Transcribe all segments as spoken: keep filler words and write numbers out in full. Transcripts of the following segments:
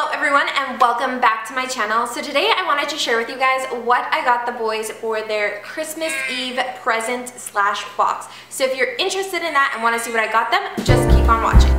Hello everyone and welcome back to my channel. So today I wanted to share with you guys what I got the boys for their Christmas Eve present slash box. So if you're interested in that and want to see what I got them, just keep on watching.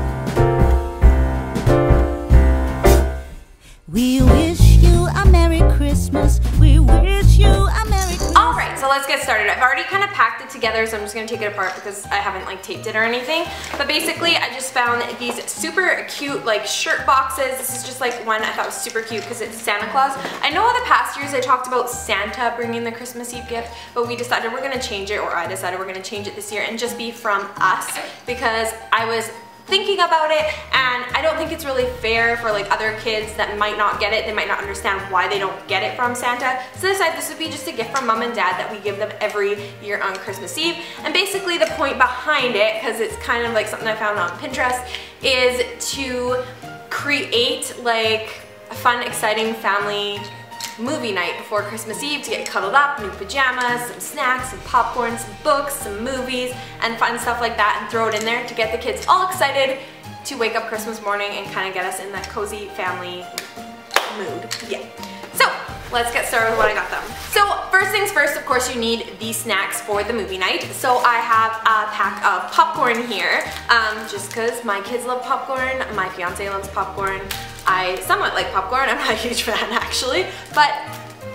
We wish you a Merry Christmas. We wish you a Merry Christmas. Alright, so let's get started. I've already kind of packed it together, so I'm just going to take it apart because I haven't like taped it or anything. But basically, I just found these super cute like shirt boxes. This is just like one I thought was super cute because it's Santa Claus. I know all the past years I talked about Santa bringing the Christmas Eve gift, but we decided we're going to change it, or I decided we're going to change it this year and just be from us, because I was thinking about it and I don't think it's really fair for like other kids that might not get it. They might not understand why they don't get it from Santa. So I decided this would be just a gift from mom and dad that we give them every year on Christmas Eve. And basically the point behind it, because it's kind of like something I found on Pinterest, is to create like a fun, exciting family movie night before Christmas Eve to get cuddled up, new pajamas, some snacks, some popcorn, some books, some movies, and fun stuff like that, and throw it in there to get the kids all excited to wake up Christmas morning and kind of get us in that cozy family mood. Yeah. So, let's get started with what I got them. So first things first, of course, you need the snacks for the movie night. So I have a pack of popcorn here, um, just because my kids love popcorn, my fiance loves popcorn. I somewhat like popcorn. I'm not a huge fan actually, but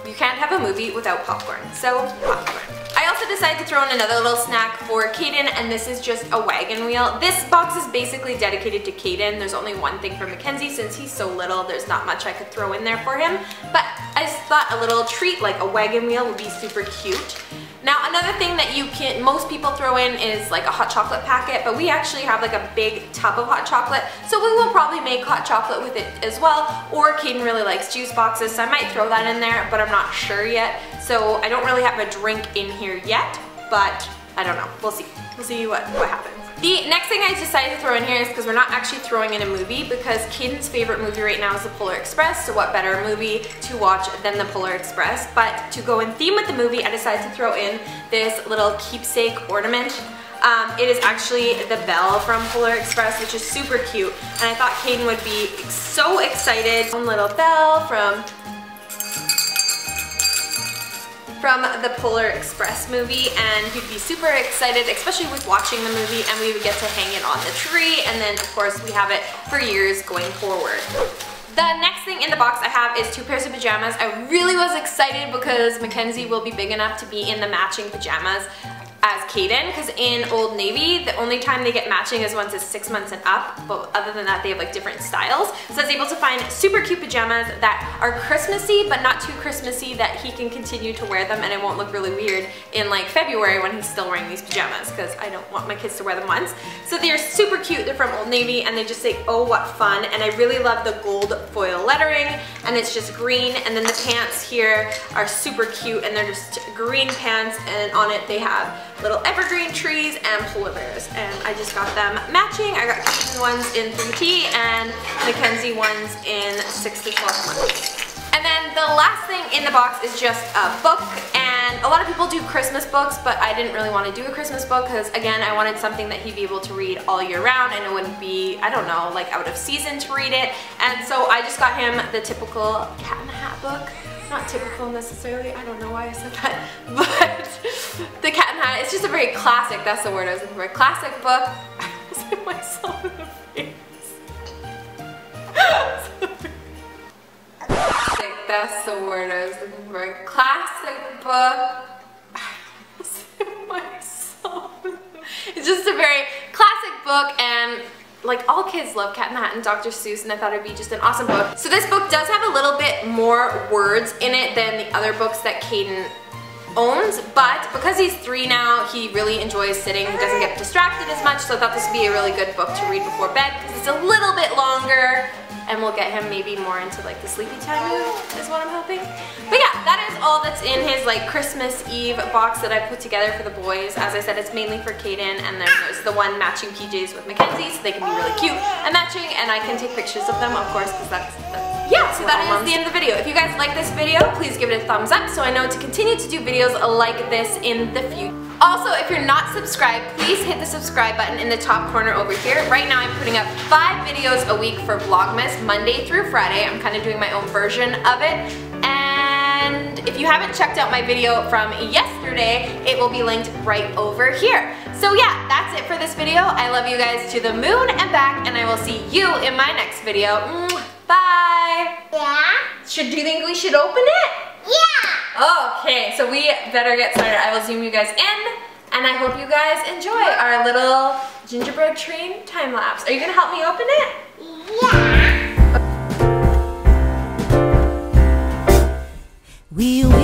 you can't have a movie without popcorn. So popcorn. I also decided to throw in another little snack for Kaden, and this is just a wagon wheel. This box is basically dedicated to Kaden. There's only one thing for Mackenzie since he's so little. There's not much I could throw in there for him, but I just thought a little treat like a wagon wheel would be super cute. Now another thing that you can, most people throw in is like a hot chocolate packet, but we actually have like a big tub of hot chocolate, so we will probably make hot chocolate with it as well, or Kaden really likes juice boxes, so I might throw that in there, but I'm not sure yet. So I don't really have a drink in here yet, but I don't know, we'll see. We'll see what, what happens. The next thing I decided to throw in here is because we're not actually throwing in a movie, because Kaden's favorite movie right now is the Polar Express, so what better movie to watch than the Polar Express. But to go in theme with the movie, I decided to throw in this little keepsake ornament. Um, it is actually the Belle from Polar Express, which is super cute, and I thought Kaden would be so excited. One little Belle from from the Polar Express movie, and he'd be super excited, especially with watching the movie, and we would get to hang it on the tree, and then of course we have it for years going forward. The next thing in the box I have is two pairs of pajamas. I really was excited because Mackenzie will be big enough to be in the matching pajamas as Kaden, because in Old Navy, the only time they get matching is once it's six months and up, but other than that, they have like different styles. So I was able to find super cute pajamas that are Christmassy, but not too Christmassy that he can continue to wear them and it won't look really weird in like February when he's still wearing these pajamas, because I don't want my kids to wear them once. So they are super cute, they're from Old Navy, and they just say, oh, what fun, and I really love the gold foil lettering, and it's just green, and then the pants here are super cute, and they're just green pants, and on it they have little evergreen trees and polar bears, and I just got them matching. I got Kaden ones in three P and Mackenzie ones in six to twelve months. And then the last thing in the box is just a book, and a lot of people do Christmas books, but I didn't really want to do a Christmas book because, again, I wanted something that he'd be able to read all year round and it wouldn't be, I don't know, like out of season to read it. And so I just got him the typical Cat in the Hat book. Not typical necessarily, I don't know why I said that, but the Cat in the Hat, it's just a very classic, that's the word I was looking for, a classic book. I almost hit myself in the face. Classic, that's the word I was looking for, a classic book. I almost hit myself in the face. It's just a very classic book, and like all kids love Cat in the Hat and Doctor Seuss, and I thought it'd be just an awesome book. So this book does have a little bit more words in it than the other books that Kaden owns, but because he's three now, he really enjoys sitting, he doesn't get distracted as much, so I thought this would be a really good book to read before bed, because it's a little bit longer, and we'll get him maybe more into like the sleepy time mood is what I'm hoping. But yeah, that is all that's in his like Christmas Eve box that I put together for the boys. As I said, it's mainly for Kaden, and then there's the one matching P Js with Mackenzie, so they can be really cute and matching, and I can take pictures of them, of course, because that's, that's yeah, so that is the end of the video. If you guys like this video, please give it a thumbs up so I know to continue to do videos like this in the future. Also, if you're not subscribed, please hit the subscribe button in the top corner over here. Right now I'm putting up five videos a week for Vlogmas, Monday through Friday. I'm kind of doing my own version of it. And if you haven't checked out my video from yesterday, it will be linked right over here. So yeah, that's it for this video. I love you guys to the moon and back, and I will see you in my next video. Bye! Yeah? Should, do you think we should open it? Yeah! Okay, so we better get started. I will zoom you guys in, and I hope you guys enjoy our little gingerbread train time lapse. Are you gonna help me open it? Yeah! We will